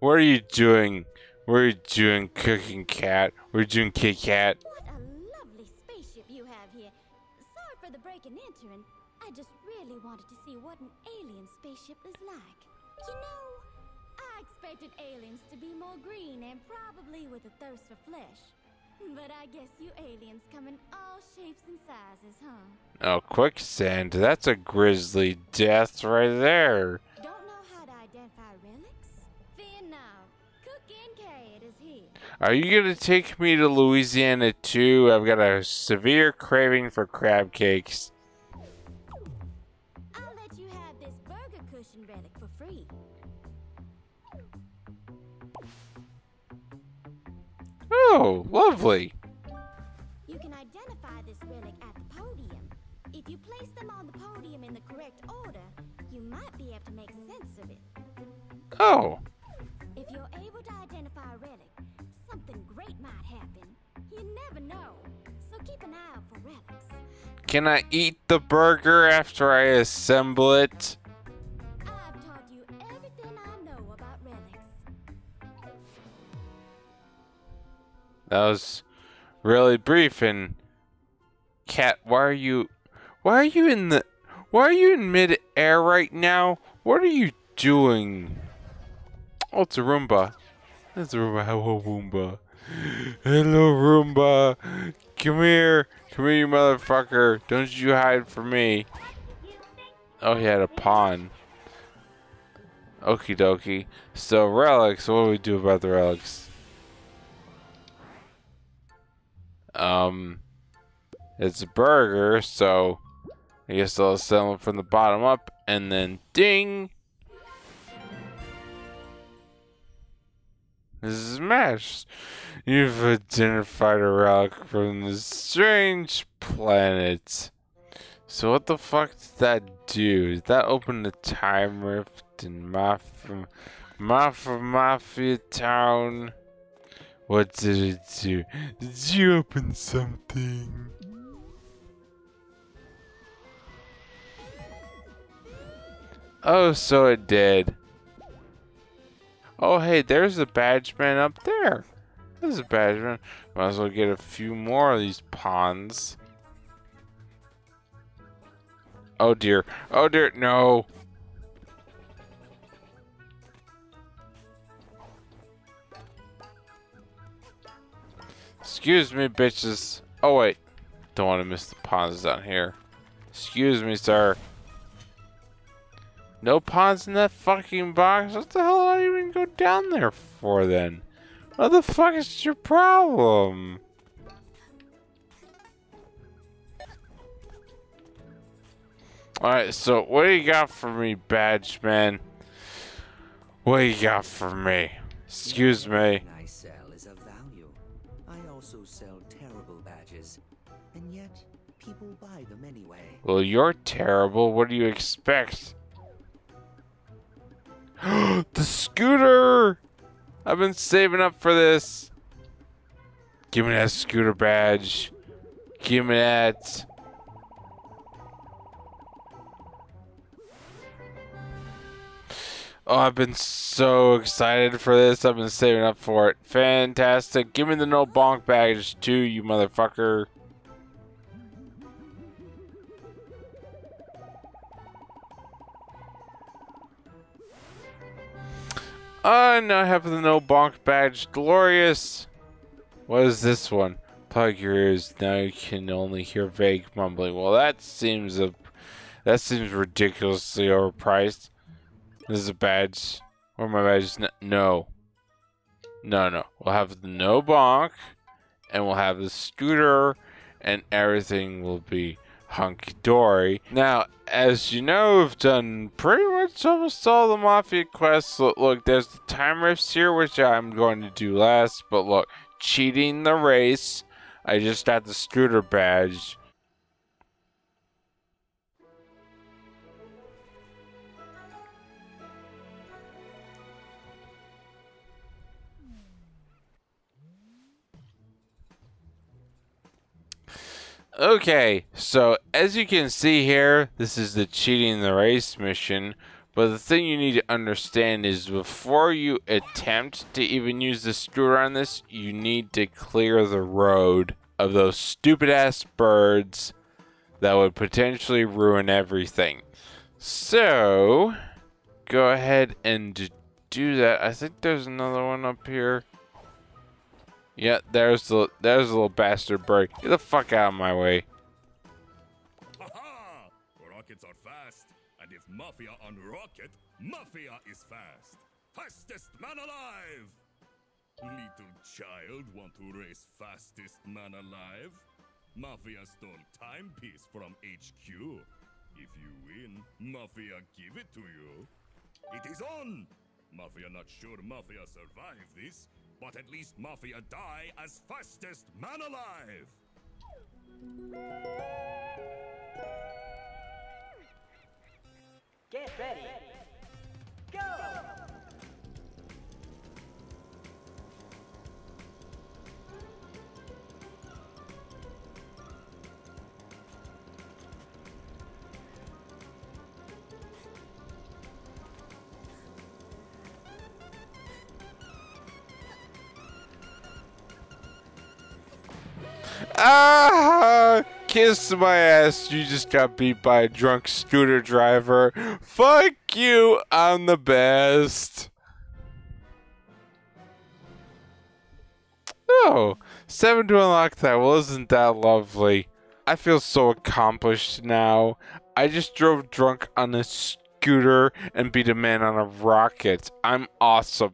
What are you doing? What are you doing, cooking cat? What are you doing, Kit Kat? What a lovely spaceship you have here. Sorry for the break and entering. I just really wanted to see what an alien spaceship is like. You know, I expected aliens to be more green and probably with a thirst for flesh. But I guess you aliens come in all shapes and sizes, huh? Oh, quicksand. That's a grisly death right there. Don't know how to identify relics? Fear now. Cook and Kate is here. Are you going to take me to Louisiana too? I've got a severe craving for crab cakes. I'll let you have this burger cushion relic for free. Oh, lovely. You can identify this relic at the podium. If you place them on the podium in the correct order, you might be able to make sense of it. Oh. If you're able to identify a relic, something great might happen. You never know. So keep an eye out for relics. Can I eat the burger after I assemble it? I've taught you everything I know about relics. That was really brief. And Cat, why are you in mid-air right now? What are you doing? Oh, it's a Roomba. That's a Roomba. Hello, Roomba. Hello, Roomba. Come here, you motherfucker. Don't you hide from me. Oh, he had a pawn. Okie dokie. So, relics. What do we do about the relics? It's a burger, so I guess I'll assemble from the bottom up, and then ding! This is mashed. You've identified a relic from this strange planet. So what the fuck did that do? Did that open the time rift in Mafia Town? What did it do? Did you open something? Oh, so it did. Oh, hey, there's the Badge Man up there. There's a Badge Man. Might as well get a few more of these pawns. Oh, dear. Oh, dear. No. Excuse me, bitches. Oh, wait. Don't want to miss the pawns down here. Excuse me, sir. No pawns in that fucking box? What the hell did I even go down there for, then? What the fuck is your problem? Alright, so what do you got for me, Badge Man? What do you got for me? Excuse me. Sell terrible badges, and yet people buy them anyway. Well, you're terrible. What do you expect? The scooter! I've been saving up for this. Give me that scooter badge. Give me that. Oh, I've been so excited for this. I've been saving up for it. Fantastic. Give me the no bonk badge too, you motherfucker. Oh, now I have the no bonk badge. Glorious. What is this one? Plug your ears. Now you can only hear vague mumbling. Well, that seems ridiculously overpriced. This is a badge. Or my badge? No. No, no. We'll have the no bonk, and we'll have the scooter, and everything will be hunky-dory. Now, as you know, we've done pretty much almost all the Mafia quests. Look, there's the time rifts here, which I'm going to do last. But look, cheating the race. I just got the scooter badge. Okay, so as you can see here, this is the Cheating the Race mission, But the thing you need to understand is before you attempt to even use the scooter on this, you need to clear the road of those stupid-ass birds that would potentially ruin everything. So, go ahead and do that. I think there's another one up here. Yeah, there's the little bastard bird. Get the fuck out of my way. Rockets are fast, and if Mafia on rocket, Mafia is fast. Fastest man alive! Little child want to race fastest man alive? Mafia stole timepiece from HQ. If you win, Mafia give it to you. It is on! Mafia not sure Mafia survive this, but at least Mafia die as fastest man alive! Get ready! Go! Ah! Kiss my ass, you just got beat by a drunk scooter driver. Fuck you, I'm the best. Oh, 7 to unlock that. Well, isn't that lovely? I feel so accomplished now. I just drove drunk on a scooter and beat a man on a rocket. I'm awesome.